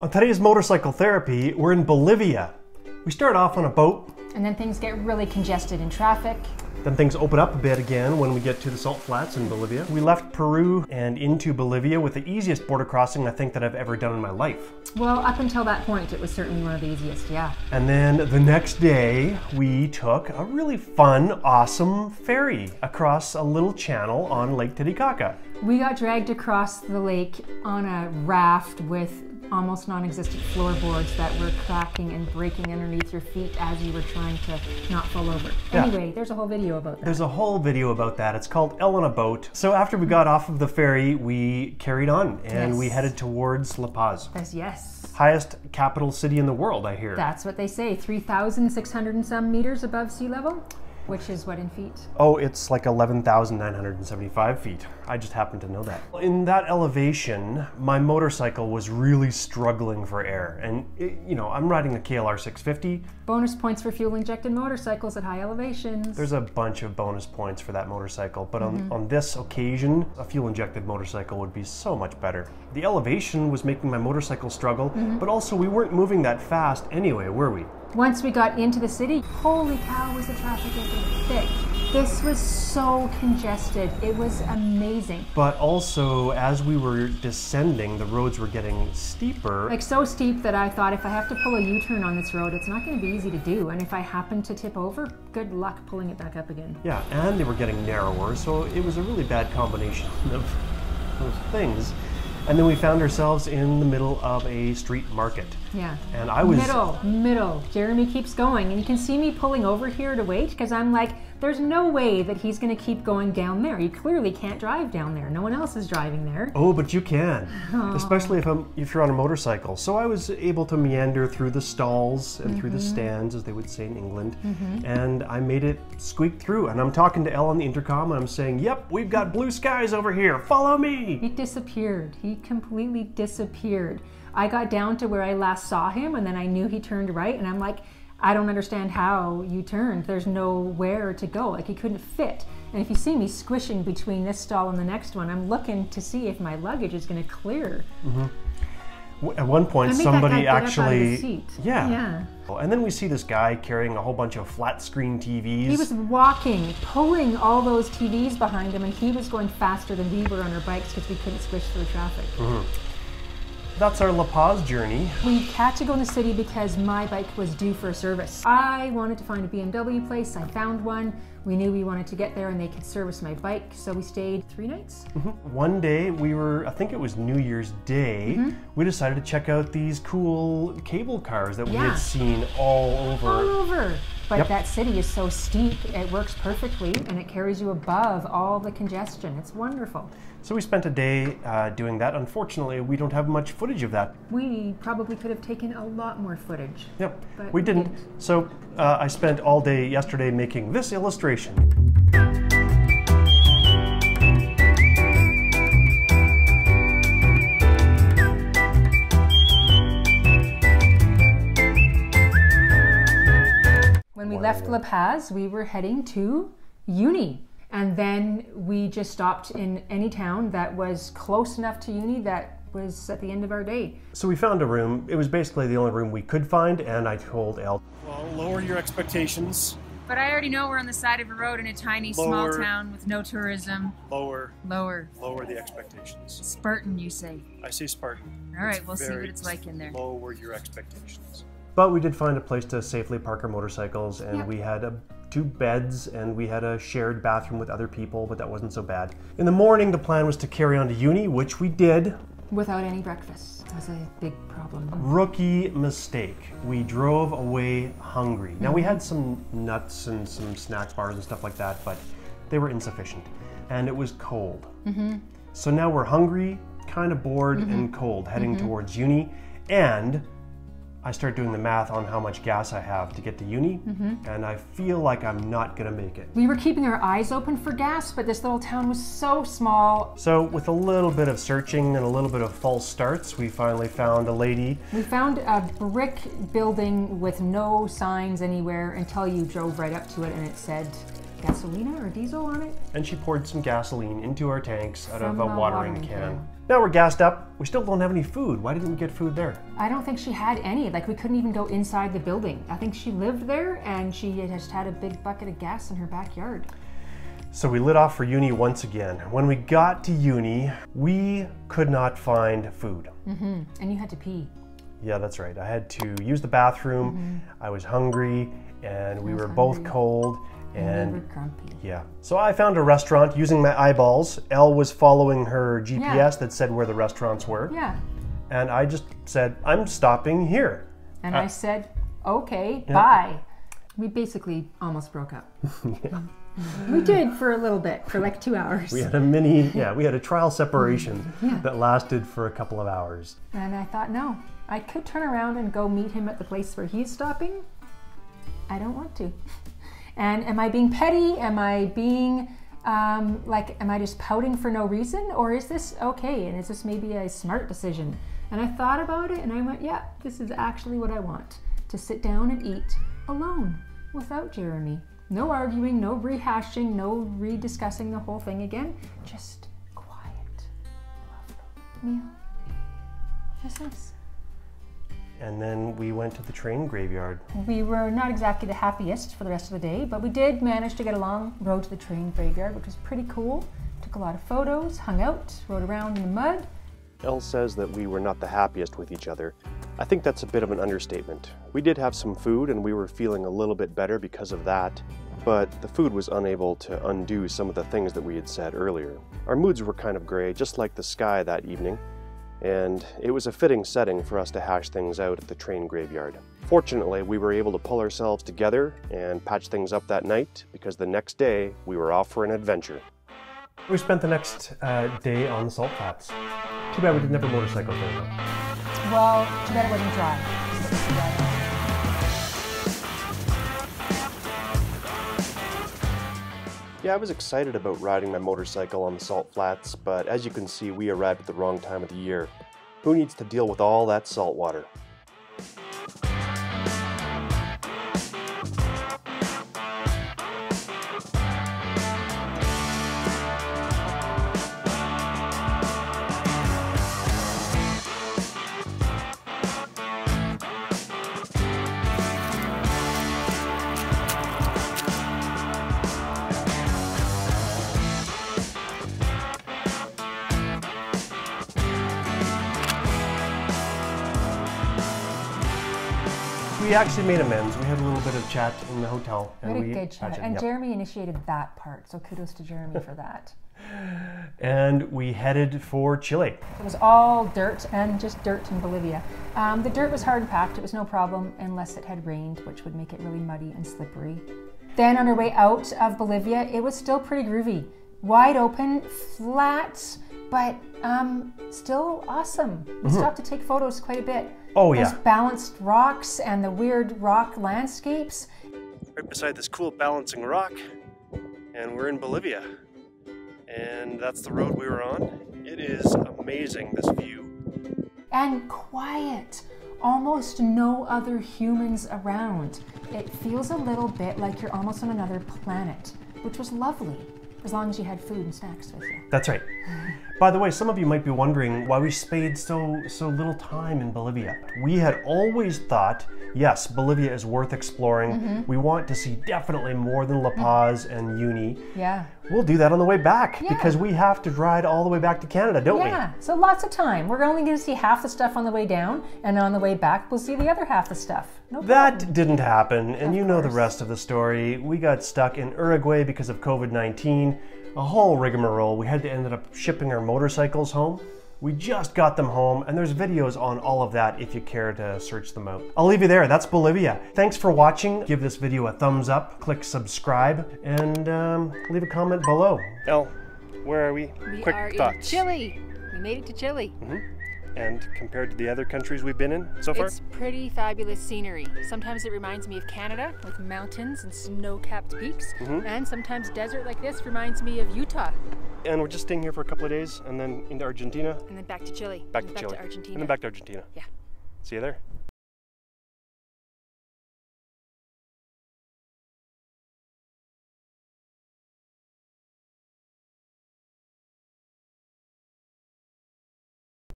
On today's Motorcycle Therapy, we're in Bolivia. We start off on a boat. And then things get really congested in traffic. Then things open up a bit again when we get to the salt flats in Bolivia. We left Peru and into Bolivia with the easiest border crossing I think that I've ever done in my life. Well, up until that point, it was certainly one of the easiest, yeah. And then the next day, we took a really fun, awesome ferry across a little channel on Lake Titicaca. We got dragged across the lake on a raft with almost non-existent floorboards that were cracking and breaking underneath your feet as you were trying to not fall over. Yeah. Anyway, there's a whole video about that. It's called Elle on a Boat. So after we got off of the ferry, we carried on and we headed towards La Paz. Highest capital city in the world, I hear. That's what they say, 3,600 and some meters above sea level. Which is what in feet? Oh, it's like 11,975 feet. I just happen to know that. In that elevation, my motorcycle was really struggling for air. And, you know, I'm riding a KLR 650. Bonus points for fuel-injected motorcycles at high elevations. There's a bunch of bonus points for that motorcycle. But on this occasion, a fuel-injected motorcycle would be so much better. The elevation was making my motorcycle struggle, but also we weren't moving that fast anyway, were we? Once we got into the city, holy cow, was the traffic thick. This was so congested. It was amazing. But also, as we were descending, the roads were getting steeper. Like so steep that I thought, if I have to pull a U-turn on this road, it's not going to be easy to do. And if I happen to tip over, good luck pulling it back up again. Yeah, and they were getting narrower, so it was a really bad combination of those things. And then we found ourselves in the middle of a street market. Yeah. And I was... Middle. Jeremy keeps going. And you can see me pulling over here to wait because I'm like, there's no way that he's going to keep going down there. You clearly can't drive down there. No one else is driving there. Oh, but you can. Oh. Especially if you're on a motorcycle. So I was able to meander through the stalls and through the stands, as they would say in England. And I made it squeak through. And I'm talking to Elle on the intercom and I'm saying, yep, we've got blue skies over here. Follow me. He disappeared. He completely disappeared. I got down to where I last saw him and then I knew he turned right and I'm like, I don't understand how you turned. There's nowhere to go. Like he couldn't fit. And if you see me squishing between this stall and the next one, I'm looking to see if my luggage is going to clear. At one point, somebody actually... Yeah. And then we see this guy carrying a whole bunch of flat screen TVs. He was walking, pulling all those TVs behind him, and he was going faster than we were on our bikes because we couldn't squish through traffic. That's our La Paz journey. We had to go in the city because my bike was due for a service. I wanted to find a BMW place. I found one. We knew we wanted to get there and they could service my bike. So we stayed 3 nights. One day we were, I think it was New Year's Day, we decided to check out these cool cable cars that we had seen all over. But that city is so steep, it works perfectly, and it carries you above all the congestion. It's wonderful. So we spent a day doing that. Unfortunately, we don't have much footage of that. We probably could have taken a lot more footage. But we didn't. So I spent all day yesterday making this illustration. When we left La Paz, we were heading to Uyuni. And then we just stopped in any town that was close enough to Uyuni that was at the end of our day. So we found a room. It was basically the only room we could find, and I told Elle, well, lower your expectations. But I already know we're on the side of a road in a tiny, small town with no tourism. Lower the expectations. Spartan, you say? I say Spartan. All right, we'll see what it's like in there. Lower your expectations. But we did find a place to safely park our motorcycles, and we had 2 beds, and we had a shared bathroom with other people, but that wasn't so bad. In the morning, the plan was to carry on to Uyuni, which we did. Without any breakfast. That was a big problem. Rookie mistake. We drove away hungry. Now, we had some nuts and some snack bars and stuff like that, but they were insufficient, and it was cold. So now we're hungry, kind of bored, and cold, heading towards Uyuni, and I start doing the math on how much gas I have to get to Uyuni, and I feel like I'm not gonna make it. We were keeping our eyes open for gas, but this little town was so small. So with a little bit of searching and a little bit of false starts, we finally found a lady. We found a brick building with no signs anywhere until you drove right up to it and it said gasolina or diesel on it. And she poured some gasoline into our tanks out of a watering can. Now we're gassed up. We still don't have any food. Why didn't we get food there? I don't think she had any. Like, we couldn't even go inside the building. I think she lived there and she just had a big bucket of gas in her backyard. So we lit off for Uni once again. When we got to Uni, we could not find food. Mm-hmm. And you had to pee. Yeah, that's right. I had to use the bathroom. Mm-hmm. I was hungry and we were both cold. And we were grumpy. Yeah. So I found a restaurant using my eyeballs. Elle was following her GPS that said where the restaurants were. Yeah. And I just said, I'm stopping here. And I said, okay, bye. We basically almost broke up. We did for a little bit, for like 2 hours. We had a we had a trial separation that lasted for a couple of hours. And I thought, no, I could turn around and go meet him at the place where he's stopping. I don't want to. And am I being petty? Am I being, am I just pouting for no reason? Or is this okay? And is this maybe a smart decision? And I thought about it and I went, yeah, this is actually what I want. To sit down and eat alone without Jeremy. No arguing, no rehashing, no rediscussing the whole thing again. Just quiet, lovely meal. Just us. And then we went to the train graveyard. We were not exactly the happiest for the rest of the day, but we did manage to get a long road to the train graveyard, which was pretty cool. Took a lot of photos, hung out, rode around in the mud. Elle says that we were not the happiest with each other. I think that's a bit of an understatement. We did have some food and we were feeling a little bit better because of that, but the food was unable to undo some of the things that we had said earlier. Our moods were kind of gray, just like the sky that evening. And it was a fitting setting for us to hash things out at the train graveyard. Fortunately, we were able to pull ourselves together and patch things up that night, because the next day we were off for an adventure. We spent the next day on the salt flats. Too bad we didn't have a motorcycle therapy. Well, too bad it wasn't dry. Yeah, I was excited about riding my motorcycle on the salt flats, but as you can see, we arrived at the wrong time of the year. Who needs to deal with all that salt water? We actually made amends. We had a little bit of chat in the hotel. We had a good chat. And Jeremy initiated that part, so kudos to Jeremy for that. And we headed for Chile. It was all dirt and just dirt in Bolivia. The dirt was hard packed. It was no problem unless it had rained, which would make it really muddy and slippery. Then on our way out of Bolivia, it was still pretty groovy. Wide open, flat, but still awesome. We stopped to take photos quite a bit. Oh yeah. Those balanced rocks and the weird rock landscapes. Right beside this cool balancing rock, and we're in Bolivia. And that's the road we were on. It is amazing, this view. And quiet. Almost no other humans around. It feels a little bit like you're almost on another planet, which was lovely. As long as you had food and snacks with you. That's right. By the way, some of you might be wondering why we spent so little time in Bolivia. We had always thought, yes, Bolivia is worth exploring. We want to see definitely more than La Paz and Uyuni. Yeah. We'll do that on the way back because we have to ride all the way back to Canada, don't we? Yeah, so lots of time. We're only going to see half the stuff on the way down, and on the way back we'll see the other half the stuff. No problem. That didn't happen, and you know the rest of the story. We got stuck in Uruguay because of COVID-19, a whole rigmarole. We had to end up shipping our motorcycles home. We just got them home, and there's videos on all of that if you care to search them out. I'll leave you there. That's Bolivia. Thanks for watching. Give this video a thumbs up, click subscribe, and leave a comment below. Elle, where are we? Quick thoughts. In Chile. We made it to Chile. And compared to the other countries we've been in so far? It's pretty fabulous scenery. Sometimes it reminds me of Canada with mountains and snow-capped peaks, and sometimes desert like this reminds me of Utah. And we're just staying here for a couple of days, and then into Argentina. And then back to Chile. Back to Argentina. And then back to Argentina. Yeah. See you there.